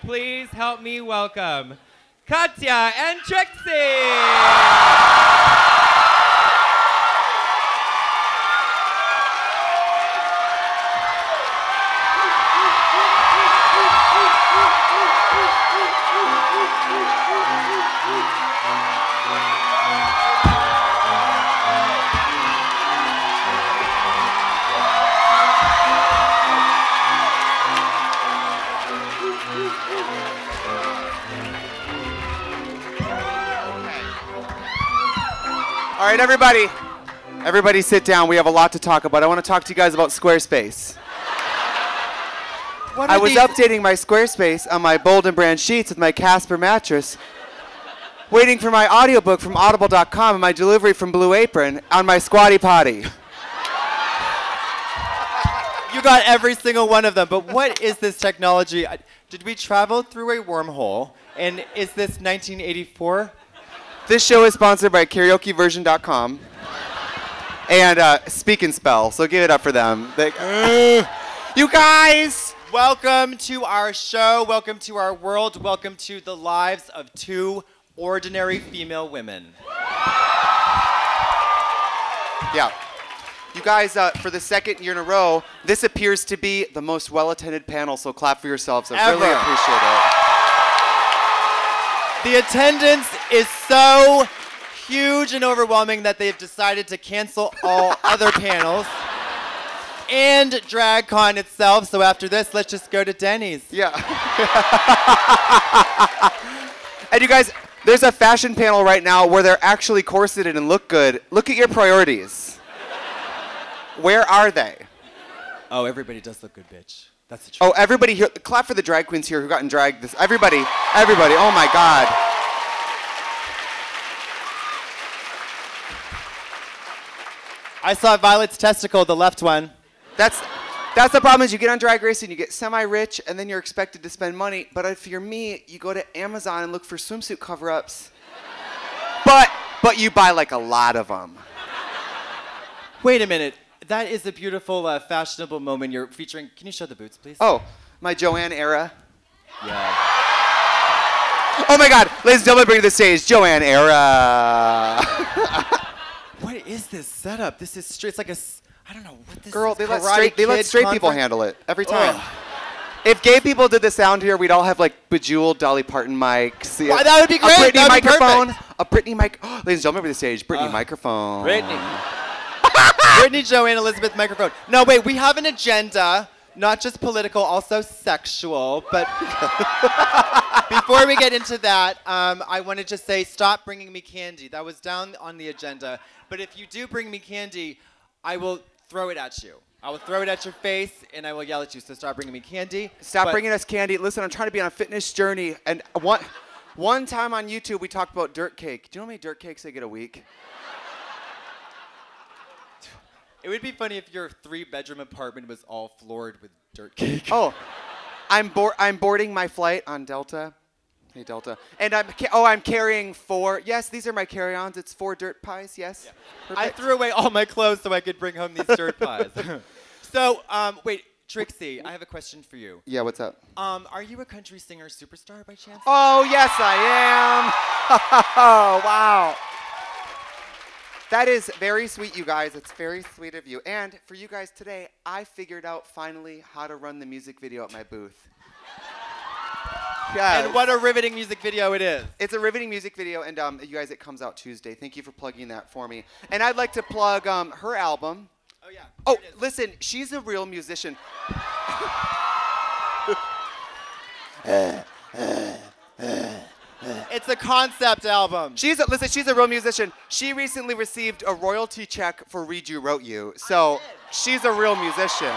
please help me welcome Katya and Trixie. All right, everybody sit down. We have a lot to talk about. I want to talk to you guys about Squarespace. I was updating my Squarespace on my Bold and Brand sheets with my Casper mattress, waiting for my audiobook from audible.com and my delivery from Blue Apron on my Squatty Potty. You got every single one of them, but what is this technology? Did we travel through a wormhole, and is this 1984? This show is sponsored by karaokeversion.com and Speak and Spell, so give it up for them. You guys! Welcome to our show, welcome to our world, welcome to the lives of two ordinary female women. Yeah. You guys, for the second year in a row, this appears to be the most well-attended panel, so clap for yourselves. I really appreciate it. The attendance is so huge and overwhelming that they've decided to cancel all other panels and DragCon itself. So after this, let's just go to Denny's. Yeah. And you guys, there's a fashion panel right now where they're actually corseted and look good. Look at your priorities. Where are they? Oh, everybody does look good, bitch. That's the truth. Oh, everybody here, clap for the drag queens here who got in drag this. Everybody, oh my God. I saw Violet's testicle, the left one. That's the problem is you get on Drag Race and you get semi-rich and then you're expected to spend money. But if you're me, you go to Amazon and look for swimsuit cover-ups. But you buy like a lot of them. Wait a minute. That is a beautiful, fashionable moment you're featuring. Can you show the boots, please? Oh, my Joanne era. Yeah. Oh my God, ladies and gentlemen, bring to the stage, Joanne era. What is this setup? This is straight, it's like a, I don't know what this is. Girl, they let straight people handle it every time. Ugh. If gay people did the sound here, we'd all have like bejeweled Dolly Parton mics. Wow, that would be great. A Britney That'd microphone. Be a Britney mic. Oh, ladies and gentlemen, bring to the stage, Britney microphone. Britney. Brittany, Joanne, Elizabeth, microphone. No, wait, we have an agenda, not just political, also sexual. But before we get into that, I want to just say stop bringing me candy. That was down on the agenda. But if you do bring me candy, I will throw it at you. I will throw it at your face, and I will yell at you. So stop bringing me candy. Stop bringing us candy. Listen, I'm trying to be on a fitness journey. And one time on YouTube, we talked about dirt cake. Do you know how many dirt cakes I get a week? It would be funny if your three-bedroom apartment was all floored with dirt cake. Oh, I'm boarding my flight on Delta. Hey, Delta. And I'm carrying four. Yes, these are my carry-ons. It's four dirt pies, yes. Yeah. I threw away all my clothes so I could bring home these dirt pies. So, wait, Trixie, I have a question for you. Yeah, what's up? Are you a country singer superstar by chance? Oh, yes, I am. Oh, wow. That is very sweet, you guys. It's very sweet of you. And for you guys today, I figured out finally how to run the music video at my booth. Yes. And what a riveting music video it is. It's a riveting music video, and you guys, it comes out Tuesday. Thank you for plugging that for me. And I'd like to plug her album. Oh, yeah. Oh, listen, she's a real musician. It's a concept album. She's a real musician. She recently received a royalty check for Read You, Wrote You. So she's a real musician.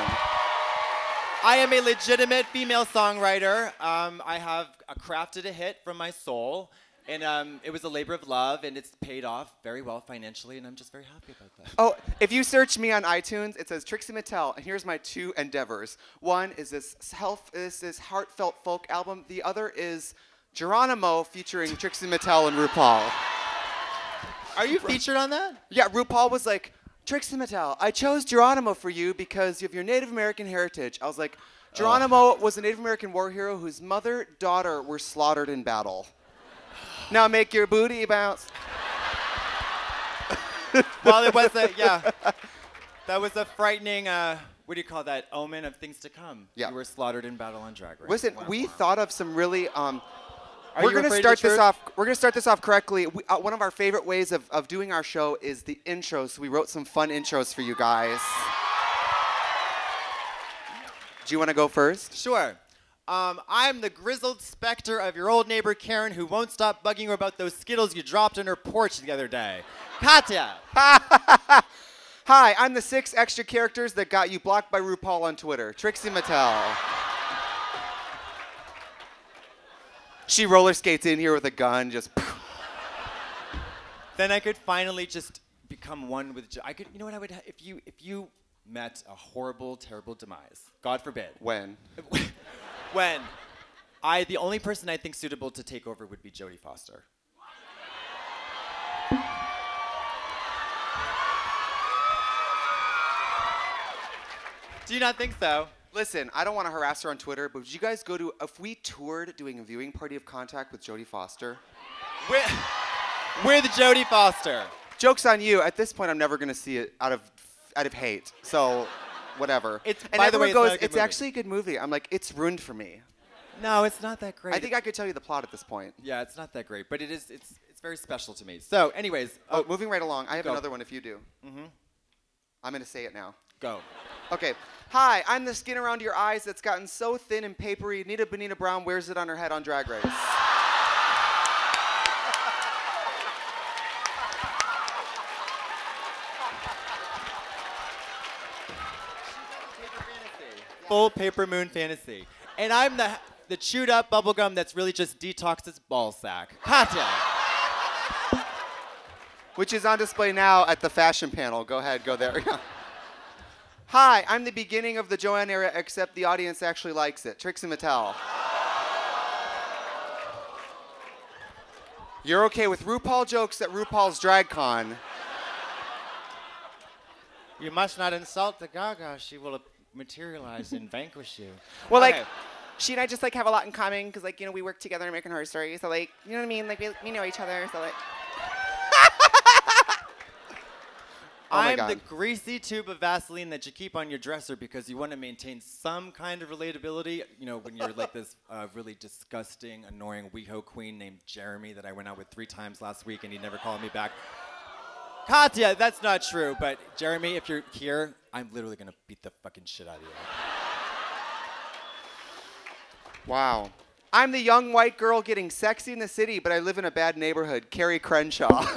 I am a legitimate female songwriter. I have crafted a hit from my soul. And it was a labor of love, and it's paid off very well financially, and I'm just very happy about that. Oh, if you search me on iTunes, it says Trixie Mattel, and here's my two endeavors. One is this heartfelt folk album. The other is Geronimo featuring Trixie Mattel and RuPaul. Are you featured on that? Yeah, RuPaul was like, Trixie Mattel, I chose Geronimo for you because of your Native American heritage. I was like, Geronimo was a Native American war hero whose mother and daughter were slaughtered in battle. Now make your booty bounce. Well, it was a, yeah. That was a frightening, what do you call that, omen of things to come. Yeah. You were slaughtered in battle on Drag Race. Listen, wow, we thought of some really, we're going to start this off. We're going to start this off correctly. We, one of our favorite ways of doing our show is the intros. So we wrote some fun intros for you guys. Do you want to go first? Sure. I'm the grizzled specter of your old neighbor Karen, who won't stop bugging you about those Skittles you dropped on her porch the other day. Katya. Hi, I'm the 6 extra characters that got you blocked by RuPaul on Twitter. Trixie Mattel. She roller skates in here with a gun, just. Then I could finally just become one with. I could, you know what I would, if you met a horrible, terrible demise. God forbid. When? When? The only person I think suitable to take over would be Jodie Foster. Do you not think so? Listen, I don't want to harass her on Twitter, but would you guys go to, if we toured doing a viewing party of Contact with Jodie Foster? We're the Jodie Foster. Joke's on you. At this point, I'm never going to see it out of hate. So, whatever. It's, and by the way, goes, it's actually a good movie. I'm like, it's ruined for me. No, it's not that great. I think I could tell you the plot at this point. Yeah, it's not that great, but it is, it's very special to me. So, anyways. Oh, moving right along. I have another one if you do. Mm-hmm. I'm going to say it now. Go. Okay. Hi, I'm the skin around your eyes that's gotten so thin and papery, Nita Bonita Brown wears it on her head on Drag Race. Full paper moon fantasy. And I'm the chewed up bubblegum that's really just Detox's ball sack. Katya. Which is on display now at the fashion panel. Go ahead, go there. Hi, I'm the beginning of the Joanne era, except the audience actually likes it. Trixie Mattel. You're okay with RuPaul jokes at RuPaul's DragCon. You must not insult the Gaga. She will materialize and vanquish you. Well, okay. Like, she and I just, like, have a lot in common, because, like, you know, we work together in American Horror Story. So, like, you know what I mean? Like, we know each other, so, like. Oh, I'm the greasy tube of Vaseline that you keep on your dresser because you want to maintain some kind of relatability. You know, when you're like this really disgusting, annoying WeHo queen named Jeremy that I went out with 3 times last week and he never called me back. Katya, that's not true, but Jeremy, if you're here, I'm literally going to beat the fucking shit out of you. Wow. I'm the young white girl getting sexy in the city, but I live in a bad neighborhood. Carrie Crenshaw.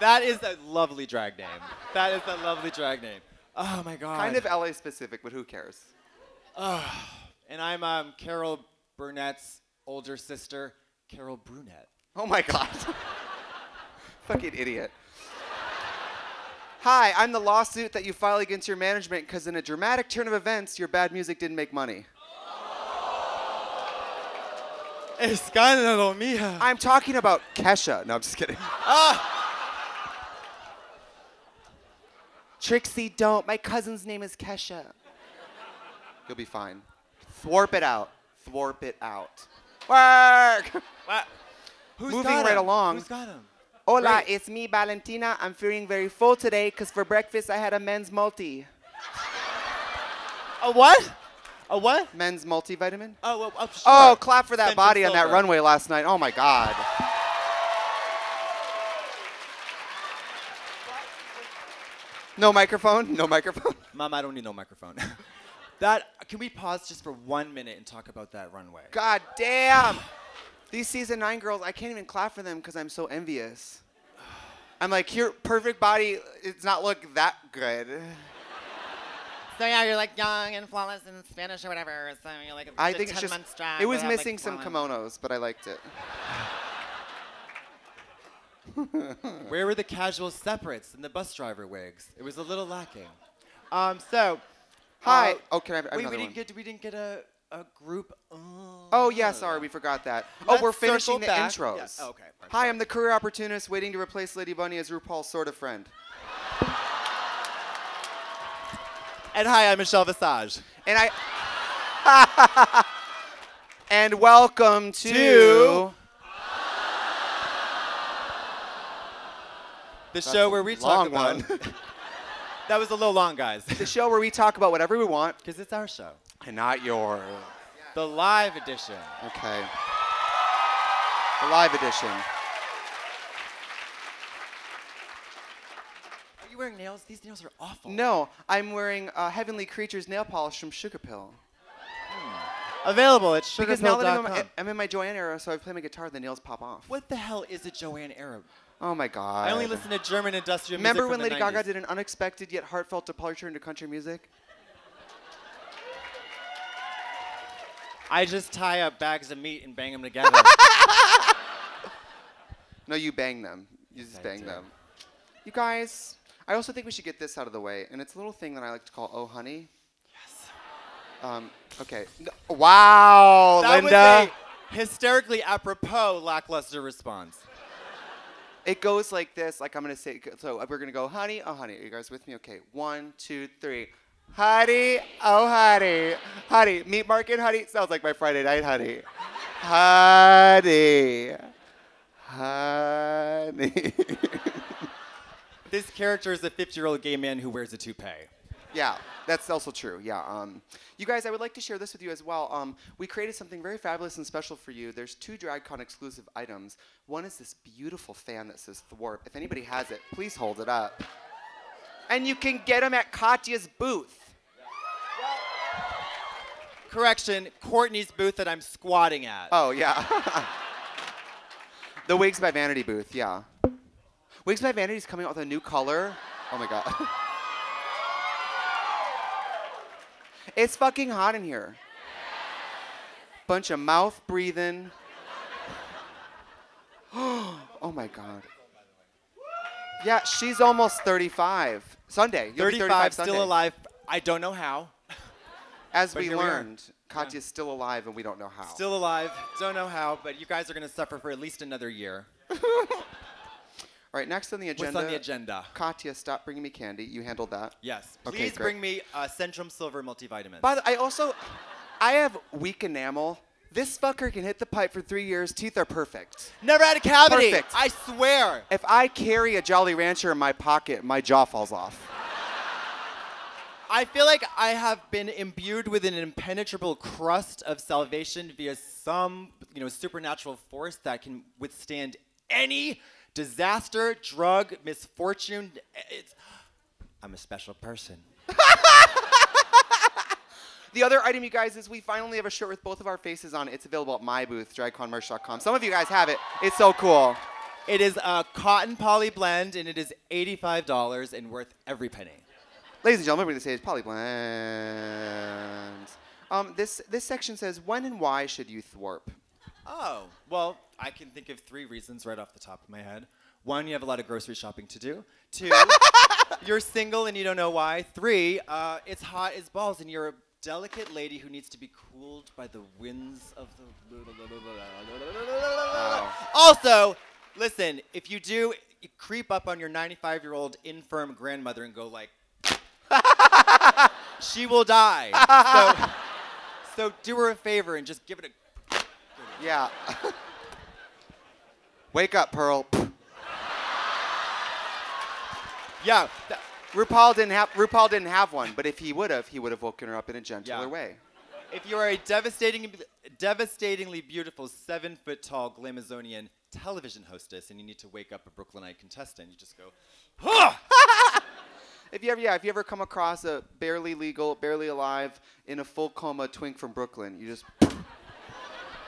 That is a lovely drag name. That is a lovely drag name. Oh, my God. Kind of LA specific, but who cares? Oh, and I'm Carol Burnett's older sister, Carol Brunette. Oh, my God. Fucking idiot. Hi, I'm the lawsuit that you file against your management because in a dramatic turn of events, your bad music didn't make money. Escándalo, mija. I'm talking about Kesha. No, I'm just kidding. Trixie, don't. My cousin's name is Kesha. You'll be fine. Thwarp it out. Thwarp it out. Work! What? Who's moving right along. Who's got him? Hola, right. It's me, Valentina. I'm feeling very full today because for breakfast I had a men's multi. A what? A what? Men's multivitamin. Oh, well, sure. Oh, clap for that Centrum body Silver on that runway last night. Oh, my God. No microphone? No microphone? Mom, I don't need no microphone. Can we pause just for 1 minute and talk about that runway? God damn! These season 9 girls, I can't even clap for them because I'm so envious. I'm like, your perfect body, it's not look that good. So yeah, you're like young and flawless in Spanish or whatever. So you're like I think it's just, it was missing like some kimonos, but I liked it. Where were the casual separates and the bus driver wigs? It was a little lacking. So, hi. Oh, can I have another one? We didn't get a a group. Oh, yeah, sorry, we forgot that. Let's we're finishing the intros. Yeah. Oh, okay. Hi, I'm the career opportunist waiting to replace Lady Bunny as RuPaul's sort of friend. And hi, I'm Michelle Visage. And I... and welcome to... The show where we talk about... That was a little long, guys. The show where we talk about whatever we want. Because it's our show. And not yours. The live edition. Okay. The live edition. Are you wearing nails? These nails are awful. No, I'm wearing Heavenly Creatures nail polish from Sugar Pill. Available at sugarpill.com. Because now that I'm in my Joanne era, so I play my guitar, the nails pop off. What the hell is a Joanne era? Oh my God. I only listen to German industrial music. Remember when Lady Gaga did an unexpected yet heartfelt departure into country music? I just tie up bags of meat and bang them together. No, you bang them. You just bang them. You guys, I also think we should get this out of the way. And it's a little thing that I like to call Oh Honey. Yes. Okay. Wow, that Linda. Was a hysterically apropos lackluster response. It goes like this. Like I'm going to say, so we're going to go, honey, oh honey. Are you guys with me? Okay. 1, 2, 3. Honey, oh honey, honey, meat market honey, sounds like my Friday night honey. Honey, honey. This character is a 50-year-old gay man who wears a toupee. Yeah, that's also true, yeah. You guys, I would like to share this with you as well. We created something very fabulous and special for you. There's 2 DragCon exclusive items. One is this beautiful fan that says Thwarp. If anybody has it, please hold it up. And you can get them at Katya's booth. Correction, Courtney's booth that I'm squatting at. Oh, yeah. The Wigs by Vanity booth, yeah. Wigs by Vanity is coming out with a new color. Oh, my God. It's fucking hot in here. Bunch of mouth breathing. Oh, my God. Yeah, she's almost 35. Sunday. 35, still Sunday. Alive. I don't know how. As we learned, Katya's still alive and we don't know how. Still alive, don't know how, but you guys are going to suffer for at least another year. All right, next on the agenda. What's on the agenda? Katya, stop bringing me candy. You handled that? Yes. Please bring me Centrum Silver multivitamins. By the way, I have weak enamel. This fucker can hit the pipe for 3 years. Teeth are perfect. Never had a cavity. Perfect. I swear. If I carry a Jolly Rancher in my pocket, my jaw falls off. I feel like I have been imbued with an impenetrable crust of salvation via some, supernatural force that can withstand any disaster, drug, misfortune. I'm a special person. The other item, you guys, is we finally have a shirt with both of our faces on it. It's available at my booth, DragConMerch.com. Some of you guys have it. It's so cool. It is a cotton poly blend, and it is $85 and worth every penny. Ladies and gentlemen, we're going to say it's poly blend. This section says, when and why should you thwarp? Oh, well, I can think of 3 reasons right off the top of my head. 1, you have a lot of grocery shopping to do. 2, you're single and you don't know why. 3, it's hot as balls and you're a delicate lady who needs to be cooled by the winds of the... Also, listen, if you do, you creep up on your 95-year-old infirm grandmother and go like, she will die. So do her a favor and just give it a... Yeah. Wake up, Pearl. Yeah. RuPaul didn't have one, but if he would have, woken her up in a gentler way. If you are a devastatingly beautiful 7-foot-tall Glamazonian television hostess and you need to wake up a Brooklynite contestant, you just go, huh! if you ever come across a barely legal, barely alive, in a full coma twink from Brooklyn, you just.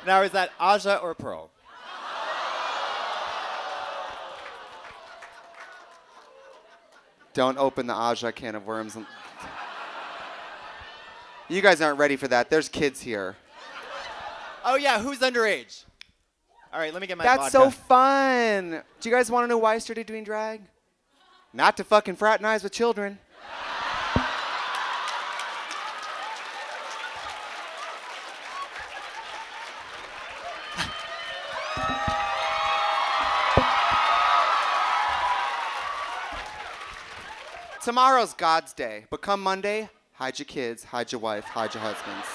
Now, is that Aja or Pearl? Don't open the Aja can of worms. You guys aren't ready for that. There's kids here. Oh, yeah. Who's underage? All right, let me get my vodka. That's so fun. Do you guys want to know why I started doing drag? Not to fucking fraternize with children. Tomorrow's God's day, but come Monday, hide your kids, hide your wife, hide your husbands.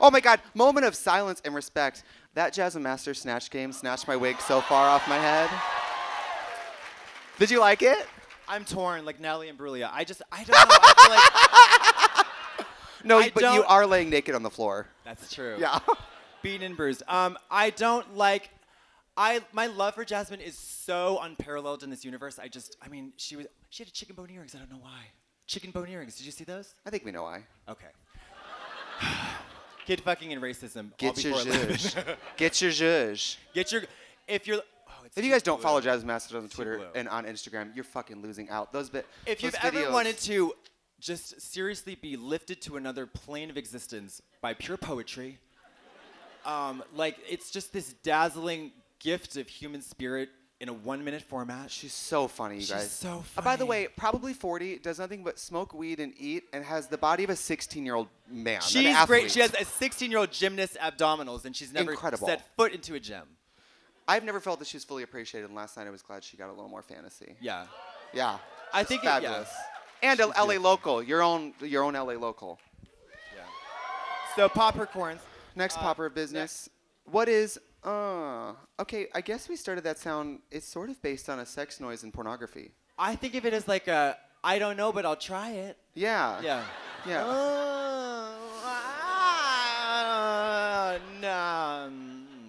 Oh my God, moment of silence and respect. That Jasmine Masters snatch game snatched my wig so far off my head. Did you like it? I'm torn, like Natalie Imbruglia. I don't know, I feel like... No, but you are laying naked on the floor. That's true. Yeah. Beaten and bruised. I don't like... my love for Jasmine is so unparalleled in this universe. I mean, she had chicken bone earrings. I don't know why. Chicken bone earrings. Did you see those? I think we know why. Okay. Kid fucking and racism. Get your zhuzh. Get your zhuzh. Get your... If you guys don't follow Jasmine Masters on Twitter and on Instagram, you're fucking losing out. If you've ever wanted to just seriously be lifted to another plane of existence by pure poetry, like it's just this dazzling gift of human spirit in a 1-minute format. She's so funny, you guys. She's so funny. By the way, probably 40, does nothing but smoke weed and eat, and has the body of a 16-year-old man. She's great. She has a 16-year-old gymnast abdominals, and she's never set foot into a gym. I've never felt that she was fully appreciated, and last night I was glad she got a little more fantasy. Yeah. Yeah. I think it's fabulous. Yeah. And LA local, your own LA local. Yeah. So popper corns. Next popper of business. Next. What is okay, I guess we started that sound. It's sort of based on a sex noise in pornography. I think of it as like a I don't know, but I'll try it. Yeah. Yeah. Yeah.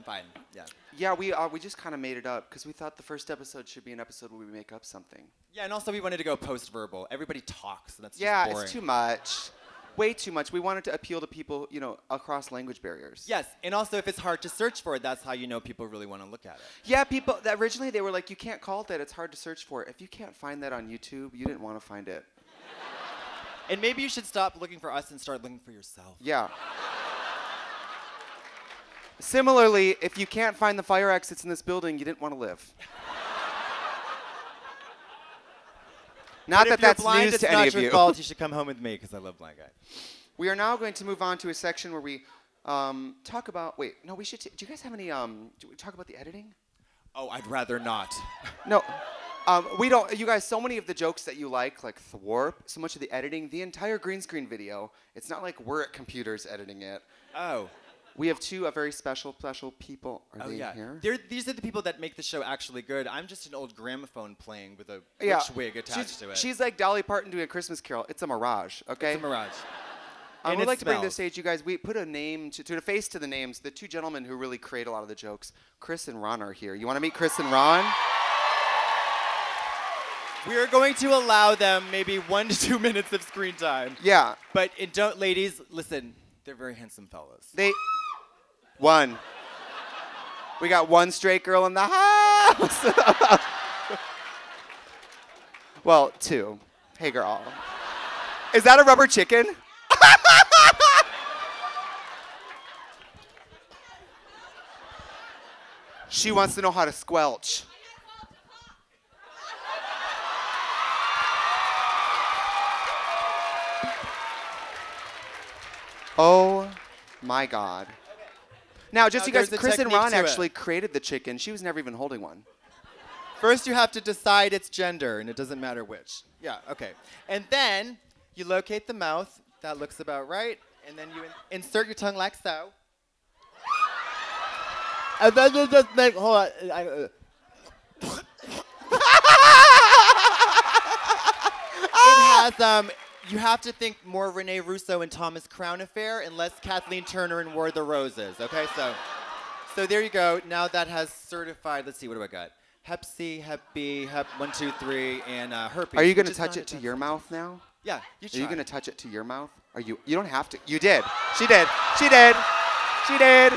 Fine. Yeah. Yeah, we just kind of made it up because we thought the first episode should be an episode where we make up something. Yeah, and also we wanted to go post-verbal. Everybody talks, and that's just boring. Yeah, it's too much. Way too much. We wanted to appeal to people, you know, across language barriers. Yes, and also if it's hard to search for it, that's how you know people really want to look at it. Yeah, people, originally they were like, you can't call it that, it's hard to search for it. If you can't find that on YouTube, you didn't want to find it. And maybe you should stop looking for us and start looking for yourself. Yeah. Similarly, if you can't find the fire exits in this building, you didn't want to live. Not that that's news to any of you. If you're blind, it's not your fault. You should come home with me because I love blind guys. We are now going to move on to a section where we talk about. Wait, no, we should. Do you guys have any? Do we talk about the editing? Oh, I'd rather not. No, we don't. You guys, so many of the jokes that you like thwarp. So much of the editing, the entire green screen video. It's not like we're at computers editing it. Oh. We have two very special people. Are they here? These are the people that make the show actually good. I'm just an old gramophone playing with a witch wig attached to it. She's like Dolly Parton doing A Christmas Carol. It's a mirage, okay? It's a mirage. I would like to bring to the stage, you guys, we put a name, to a face to the names, the two gentlemen who really create a lot of the jokes. Chris and Ron are here. You want to meet Chris and Ron? We are going to allow them maybe 1 to 2 minutes of screen time. Yeah. But don't, ladies, listen, they're very handsome fellows. One. We got one straight girl in the house. Well, two. Hey, girl. Is that a rubber chicken? She wants to know how to squelch. Oh, my God. Now, just so you guys, Chris and Ron actually created the chicken. She was never even holding one. First, you have to decide its gender, and it doesn't matter which. Yeah, okay. And then you locate the mouth. That looks about right. And then you insert your tongue like so. And then you just make... Hold on. It has... You have to think more Rene Russo and Thomas Crown Affair and less Kathleen Turner and War of the Roses, okay? So there you go. Now that has certified, let's see, what do I got? Hep C, Hep B, Hep 1, 2, 3, and herpes. Are you going to touch it to your mouth now? Yeah, you try. Are you going to touch it to your mouth? Are you? You don't have to. You did. She did. She did. She did.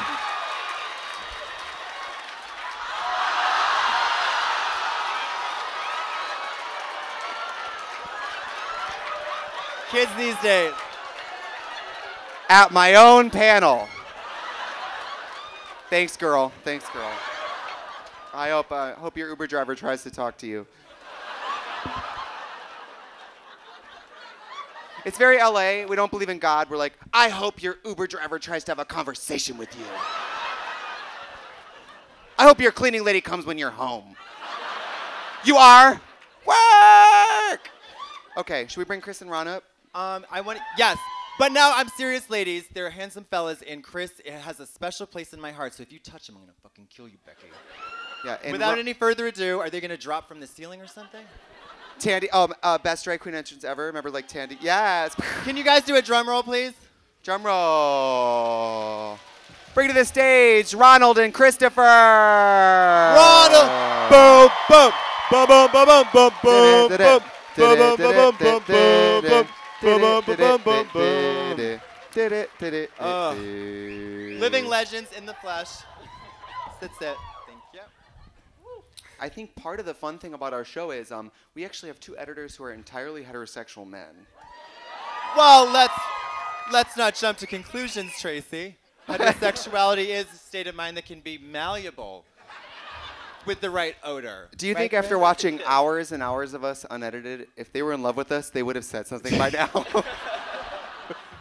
Kids these days. At my own panel. Thanks, girl. Thanks, girl. I hope your Uber driver tries to talk to you. It's very LA. We don't believe in God. We're like, I hope your Uber driver tries to have a conversation with you. I hope your cleaning lady comes when you're home. You are? Work! Okay, should we bring Chris and Ron up? Yes. But now I'm serious, ladies. They're handsome fellas, and Chris has a special place in my heart. So if you touch him, I'm gonna fucking kill you, Becky. Yeah. And without any further ado, are they gonna drop from the ceiling or something? Tandy, best drag queen entrance ever. Remember, like Tandy. Yes. Can you guys do a drum roll, please? Drum roll. Bring to the stage, Ronald and Christopher. Ronald. Boom, boom, boom, boom, boom, boom, boom, boom, boom, boom, boom, boom, boom. Living legends in the flesh. That's it. Thank you. I think part of the fun thing about our show is we actually have two editors who are entirely heterosexual men. Well, let's not jump to conclusions, Tracy. Heterosexuality is a state of mind that can be malleable with the right odor. Do you think after watching hours and hours of us unedited, if they were in love with us, they would have said something by now?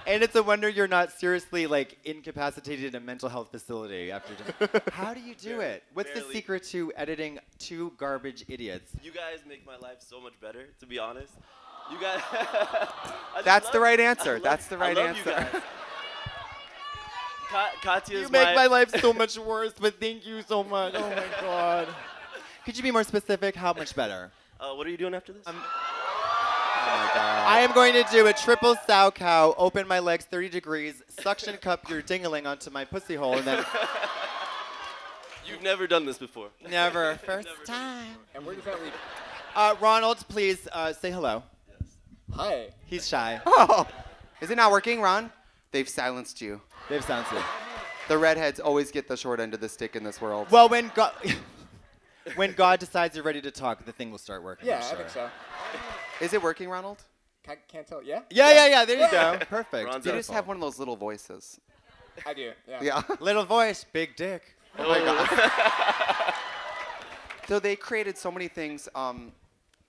And it's a wonder you're not seriously like incapacitated in a mental health facility after just, how do you do it? What's the secret to editing two garbage idiots? You guys make my life so much better, to be honest. You guys that's the right answer. That's the right answer. Katya, you make my life so much worse, but thank you so much. Oh my God. Could you be more specific? How much better? What are you doing after this? Oh my God. I am going to do a triple sow cow, open my legs 30 degrees, suction cup your ding-a-ling onto my pussy hole, and then. You've never done this before. Never. First never time. And where does that leave? Ronald, please say hello. Yes. Hi. He's shy. Oh. Is it not working, Ron? They've silenced you. They've silenced you. The redheads always get the short end of the stick in this world. Well, when God, when God decides you're ready to talk, the thing will start working. Yeah, sure. I think so. Is it working, Ronald? I can't tell. Yeah? Yeah. There you go. Perfect. Ron's you just have one of those little voices. I do, yeah. Little voice, big dick. Oh, my God. So they created so many things.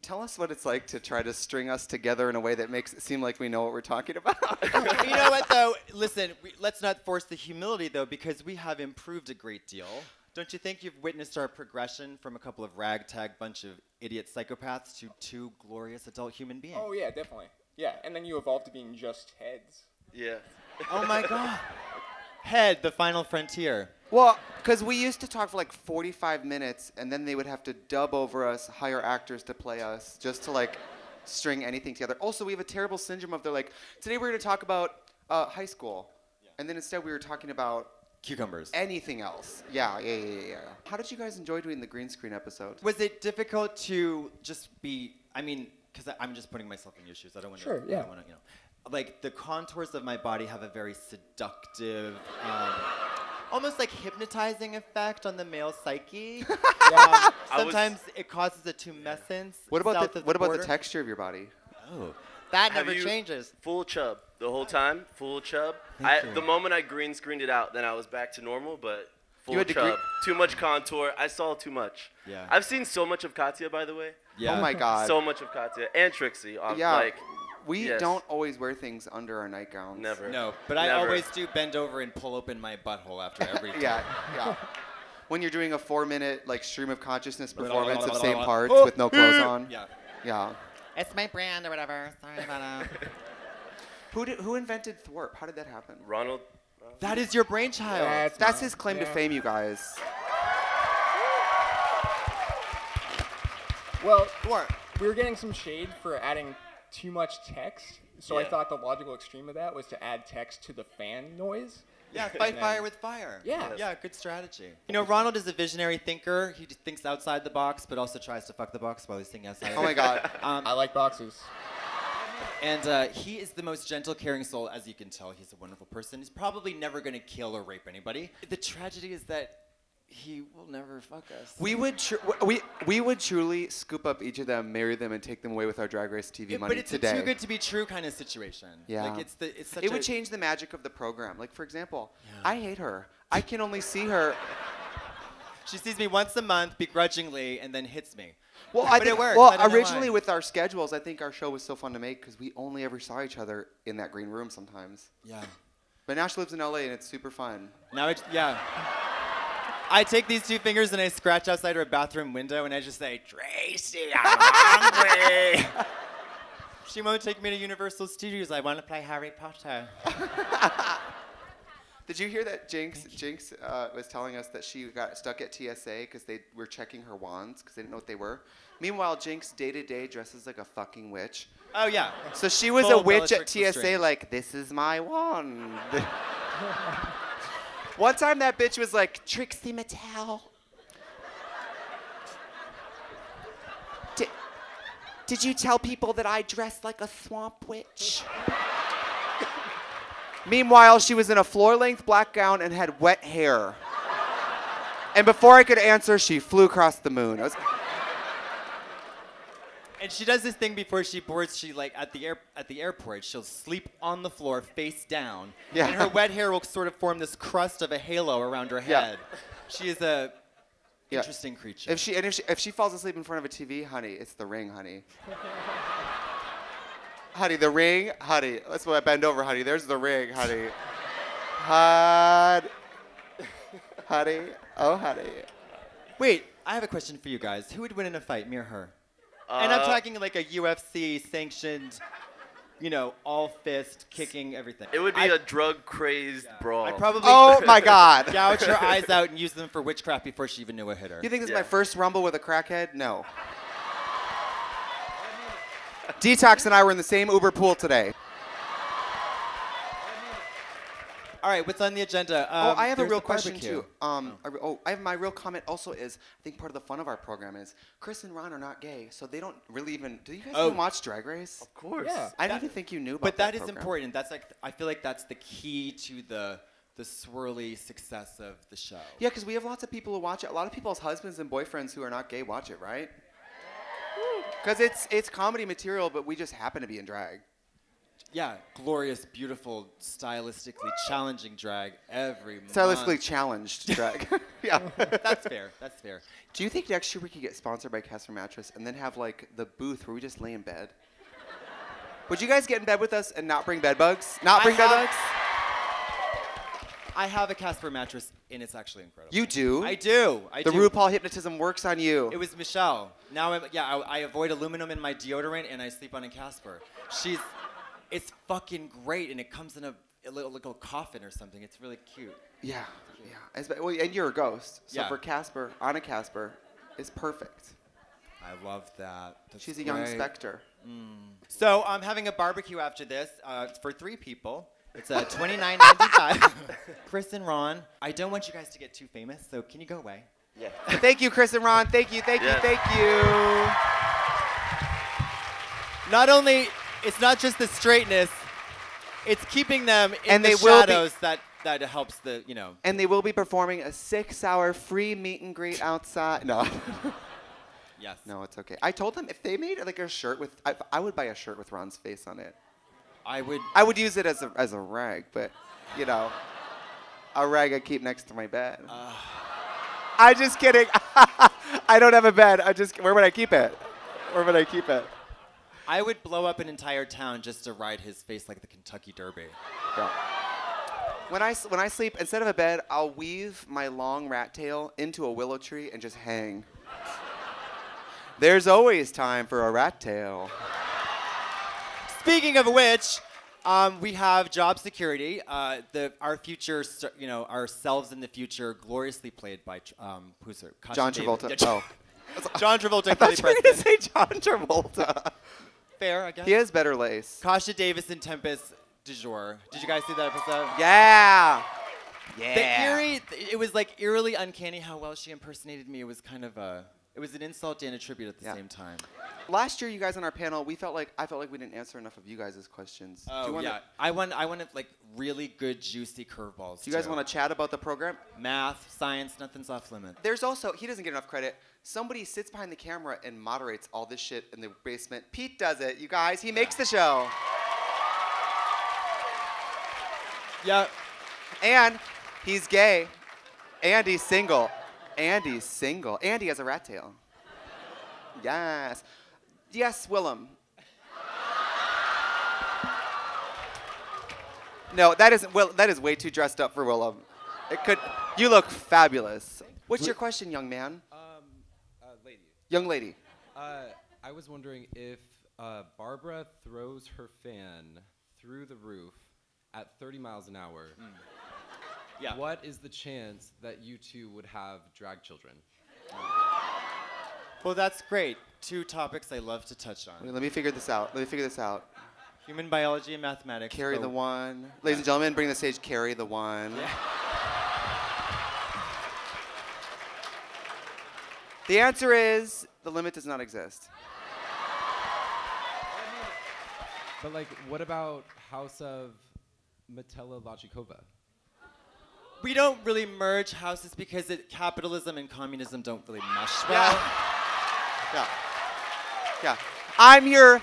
Tell us what it's like to try to string us together in a way that makes it seem like we know what we're talking about. You know what, though? Listen, let's not force the humility, though, because we have improved a great deal. Don't you think you've witnessed our progression from a couple of ragtag bunch of idiot psychopaths to two glorious adult human beings? Oh, yeah, definitely. Yeah, and then you evolved to being just heads. Yeah. Oh, my God. Head, the final frontier. Well, because we used to talk for like 45 minutes, and then they would have to dub over us, hire actors to play us, just to like string anything together. Also, we have a terrible syndrome of they're like, today we're going to talk about high school. Yeah. And then instead we were talking about cucumbers. Anything else. Yeah. How did you guys enjoy doing the green screen episode? Was it difficult to just be, I mean, because I'm just putting myself in your shoes. I don't want to, I don't want to, you know. Like, the contours of my body have a very seductive, almost like hypnotizing effect on the male psyche. Yeah. Sometimes it causes a tumescence. What about the texture of your body? Oh, that never changes. Full chub the whole time. Full chub. The moment I green screened it out, then I was back to normal. But full chub. Too much contour. I saw too much. Yeah. I've seen so much of Katya, by the way. Yeah. Oh my God. So much of Katya and Trixie. Yeah. Like, We don't always wear things under our nightgowns. Never. No, but I always do bend over and pull open my butthole after every time. Yeah. When you're doing a 4-minute like stream of consciousness performance of same parts with no clothes on. Yeah. It's my brand or whatever. Sorry about it. Who invented thwarp? How did that happen? Ronald. That is your brainchild. Yeah, that's his claim to fame, you guys. Well, thwarp. We were getting some shade for adding too much text, so I thought the logical extreme of that was to add text to the fan noise. Yeah, fight fire with fire. Yeah. Yeah, good strategy. You know, Ronald is a visionary thinker. He thinks outside the box, but also tries to fuck the box while he's thinking outside. Oh my God. I like boxes. And he is the most gentle, caring soul, as you can tell. He's a wonderful person. He's probably never going to kill or rape anybody. The tragedy is that he will never fuck us. We would truly scoop up each of them, marry them, and take them away with our Drag Race TV money today. But it's a too good to be true kind of situation. Yeah. Like it would change the magic of the program. Like, for example, I hate her. I can only see her. She sees me once a month, begrudgingly, and then hits me. Well, but I think, it works. Well, originally with our schedules, I think our show was so fun to make because we only ever saw each other in that green room sometimes. Yeah. But now she lives in LA, and it's super fun. Now I take these two fingers and I scratch outside her bathroom window and I just say, Tracy, I'm hungry. She won't take me to Universal Studios. I want to play Harry Potter. Did you hear that Jinx was telling us that she got stuck at TSA because they were checking her wands because they didn't know what they were? Meanwhile, Jinx day-to-day dresses like a fucking witch. Oh, yeah. So she was Bold a witch at TSA like, this is my wand. One time that bitch was like, Trixie Mattel. Did you tell people that I dressed like a swamp witch? Meanwhile, she was in a floor-length black gown and had wet hair. And before I could answer, she flew across the moon. And she does this thing before she boards. She like at the airport, she'll sleep on the floor face down. Yeah. And her wet hair will sort of form this crust of a halo around her head. Yeah. She is a interesting creature. If she falls asleep in front of a TV, honey, it's The Ring, honey. Honey, The Ring, honey. Let's bend over, honey. There's The Ring, honey. Honey. Oh, honey. Wait, I have a question for you guys. Who would win in a fight, me or her? And I'm talking like a UFC-sanctioned, you know, all-fist, kicking, everything. It would be a drug-crazed brawl. I'd probably oh, my God. Gouge her eyes out and use them for witchcraft before she even knew it hit her. You think this is my first rumble with a crackhead? No. Detox and I were in the same Uber pool today. All right, what's on the agenda? I have a real question, too. My real comment also is, I think part of the fun of our program is, Chris and Ron are not gay, so they don't really even... Do you guys even watch Drag Race? Of course. Yeah. I didn't even think you knew about that program. But that is important. That's like, I feel like that's the key to the swirly success of the show. Yeah, because we have lots of people who watch it. A lot of people's husbands and boyfriends who are not gay watch it, right? Because it's comedy material, but we just happen to be in drag. Yeah, glorious, beautiful, stylistically challenging drag every month. Stylistically challenged drag. Yeah. That's fair. That's fair. Do you think next year we could get sponsored by Casper Mattress and then have like the booth where we just lay in bed? Would you guys get in bed with us and not bring bed bugs? I have a Casper mattress, and it's actually incredible. You do? I do. The RuPaul hypnotism works on you. It was Michelle. Now, I avoid aluminum in my deodorant, and I sleep on a Casper. It's fucking great, and it comes in a little coffin or something. It's really cute. Yeah, and you're a ghost, so for Casper, on a Casper, it's perfect. I love that. She's a young specter. Mm. So I'm having a barbecue after this for 3 people. It's $29.95. Chris and Ron, I don't want you guys to get too famous, so can you go away? Yeah. Thank you, Chris and Ron. Thank you, thank you. Not only, it's not just the straightness, it's keeping them in the shadows that helps the, you know. And they will be performing a 6-hour free meet and greet outside. No. Yes. No, it's okay. I told them if they made like a shirt with, I would buy a shirt with Ron's face on it. I would use it as a rag, but, you know, a rag I keep next to my bed. I'm just kidding. I don't have a bed. Where would I keep it? Where would I keep it? I would blow up an entire town just to ride his face like the Kentucky Derby. Yeah. When I sleep, instead of a bed, I'll weave my long rat tail into a willow tree and just hang. There's always time for a rat tail. Speaking of which, we have job security. Our future, you know, ourselves in the future, gloriously played by who's her? John Travolta. Davis. Oh, John Travolta. I thought you were going to say John Travolta. Fair, I guess. He has better lace. Kasha Davis and Tempest du Jour. Did you guys see that episode? Yeah. Yeah. It was like eerily uncanny how well she impersonated me. It was kind of a. It was an insult and a tribute at the same time. Last year, you guys on our panel, I felt like we didn't answer enough of you guys' questions. Oh, I wanted like really good, juicy curveballs. Do you guys want to chat about the program? Math, science, nothing's off limits. There's also, he doesn't get enough credit, somebody sits behind the camera and moderates all this shit in the basement. Pete does it, you guys. He makes the show. Yeah. And he's gay. And he's single. And he's single. And he has a rat tail. Yes. Yes, Willem. No, that isn't Will. That is way too dressed up for Willem. You look fabulous. What's your question, young man? Young lady. I was wondering if Barbara throws her fan through the roof at 30 miles an hour. Mm. Yeah. What is the chance that you two would have drag children? Well, that's great. Two topics I love to touch on. Let me figure this out. Human biology and mathematics. Carry the one. Yeah. Ladies and gentlemen, bring to the stage, carry the one. Yeah. The answer is the limit does not exist. But, like, what about House of Matela Lachikova? We don't really merge houses because capitalism and communism don't really mesh well. Yeah. I'm here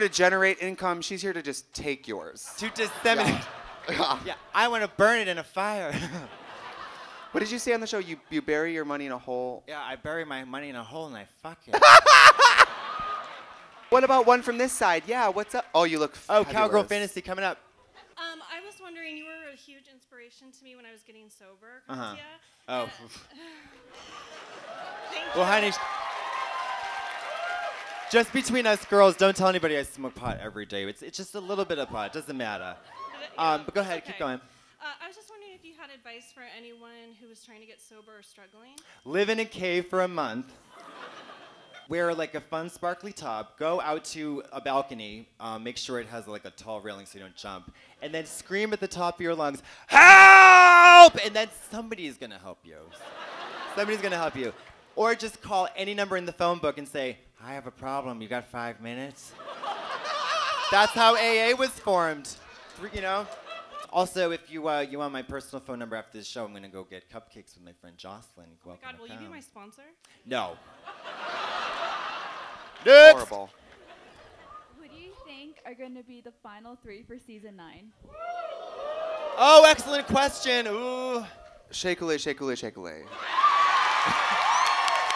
to generate income. She's here to just take yours. To disseminate. Yeah. I want to burn it in a fire. What did you say on the show? You bury your money in a hole. Yeah, I bury my money in a hole and I fuck it. What about one from this side? Yeah, what's up? Oh, you look fabulous. Oh, Cowgirl Fantasy coming up. I was wondering, you were a huge inspiration to me when I was getting sober, Katya. Oh. Thank you. Well, honey, just between us girls, don't tell anybody I smoke pot every day. It's just a little bit of pot. It doesn't matter. But go ahead. Okay. Keep going. I was just wondering if you had advice for anyone who was trying to get sober or struggling. Live in a cave for a month. Wear like a fun sparkly top, go out to a balcony, make sure it has like a tall railing so you don't jump, and then scream at the top of your lungs, help! And then somebody is gonna help you. Or just call any number in the phone book and say, I have a problem, you got 5 minutes? That's how AA was formed, you know? Also, if you want my personal phone number after this show, I'm gonna go get cupcakes with my friend Jocelyn. Oh my God, will you be my sponsor? No. Next. Horrible. Who do you think are going to be the final three for season 9? Oh, excellent question. Ooh. Shea Coulee.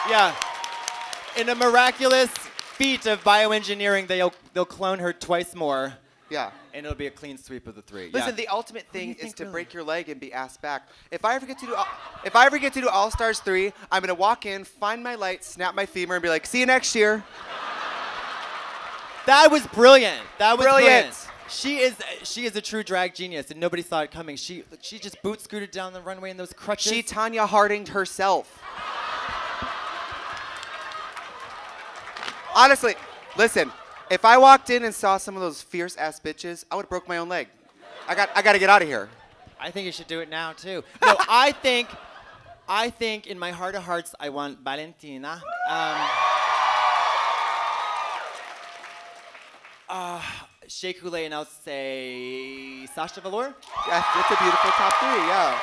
Yeah. In a miraculous feat of bioengineering, they'll clone her twice more. Yeah. And it'll be a clean sweep of the three. Listen, the ultimate thing is to break your leg and be asked back. If I ever get to do All Stars 3, I'm gonna walk in, find my light, snap my femur, and be like, "See you next year." That was brilliant. That was brilliant. She is a true drag genius, and nobody saw it coming. She just boot scooted down the runway in those crutches. She Tanya Harding'd herself. Honestly, listen. If I walked in and saw some of those fierce-ass bitches, I would have broke my own leg. I got to get out of here. I think you should do it now, too. No, I think in my heart of hearts, I want Valentina. Shea Coulee, and I'll say Sasha Velour. Yeah, that's a beautiful top three, yeah.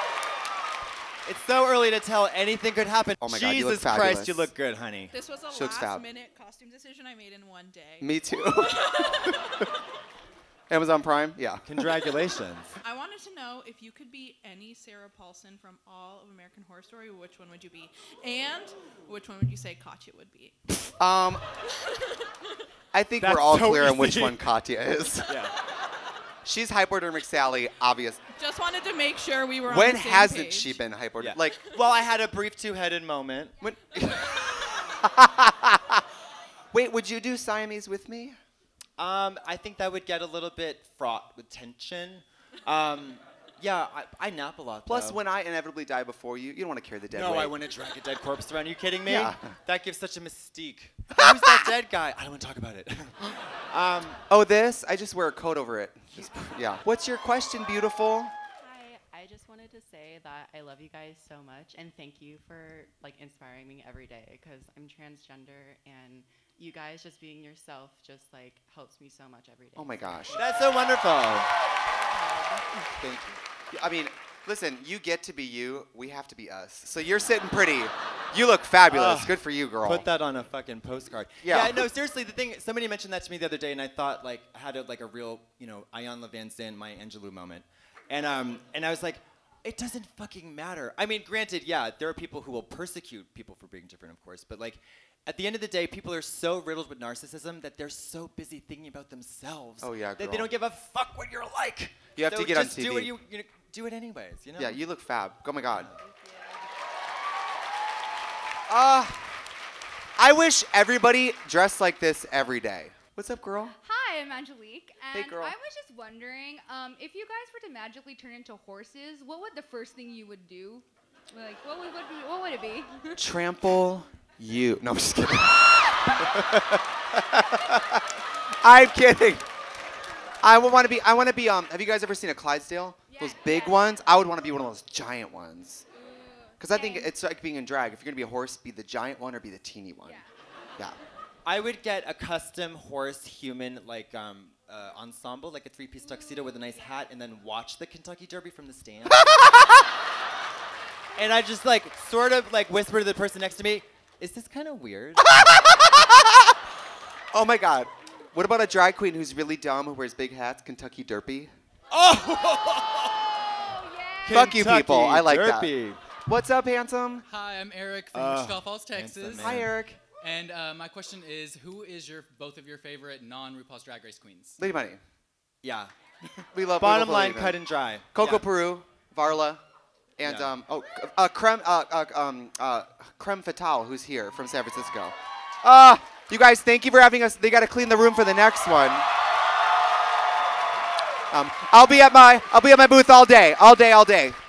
It's so early to tell. Anything could happen. Oh my God, you look fabulous. Jesus Christ, you look good, honey. This was a last-minute costume decision I made in one day. Me too. Amazon Prime? Yeah. Congratulations. I wanted to know if you could be any Sarah Paulson from all of American Horror Story, which one would you be? And which one would you say Katya would be? I think that's we're all so clear easy on which one Katya is. Yeah. She's hypodermic Sally, obvious. Just wanted to make sure we were on the same page. When hasn't she been hypodermic? Yeah. Like, well, I had a brief two-headed moment. When Wait, would you do Siamese with me? I think that would get a little bit fraught with tension. Yeah, I nap a lot, plus, though. When I inevitably die before you, you don't want to carry the dead weight. No, I want to drag a dead corpse around. Are you kidding me? Yeah. That gives such a mystique. Who's that dead guy? I don't want to talk about it. Oh, this? I just wear a coat over it. Just, yeah. What's your question, beautiful? Hi. I just wanted to say that I love you guys so much, and thank you for, like, inspiring me every day, because I'm transgender, and you guys just being yourself just, like, helps me so much every day. Oh, my gosh. That's so wonderful. Thank you. I mean, listen, you get to be you. We have to be us. So you're sitting pretty. You look fabulous. Good for you, girl. Put that on a fucking postcard. Yeah, no, seriously, the thing, somebody mentioned that to me the other day, and I thought, like, I had a real, you know, Ayanna Van Zandt, Maya Angelou moment. And I was like, it doesn't fucking matter. I mean, granted, yeah, there are people who will persecute people for being different, of course, but, like, at the end of the day, people are so riddled with narcissism that they're so busy thinking about themselves that they don't give a fuck what you're like. You have to get on TV. Just do what you know, do it anyways, you know? Yeah, you look fab. Oh, my God. I wish everybody dressed like this every day. What's up, girl? Hi, I'm Angelique. And hey, girl. I was just wondering, if you guys were to magically turn into horses, what would the first thing you would do? Like, what would it be? Trample you. No, I'm just kidding. I'm kidding. I want to be. Have you guys ever seen a Clydesdale? Yeah, those big ones. I would want to be one of those giant ones. Because I think it's like being in drag. If you're gonna be a horse, be the giant one or be the teeny one. Yeah. I would get a custom horse human like ensemble, like a three-piece tuxedo with a nice hat, and then watch the Kentucky Derby from the stand. And I just like sort of like whisper to the person next to me, "Is this kind of weird?" Oh my God. What about a drag queen who's really dumb who wears big hats? Kentucky Derby. Oh yeah. Fuck you, people. I like Derby. That. What's up, handsome? Hi, I'm Eric from Wichita Falls, Texas. Hi, Eric. And my question is, who is your both of your favorite non-RuPaul's Drag Race queens? Lady Bunny. Yeah. We love. Bottom line, cut and dry. Coco Peru, Varla, and Creme Fatale, who's here from San Francisco. You guys, thank you for having us. They got to clean the room for the next one. I'll be at my booth all day, all day, all day.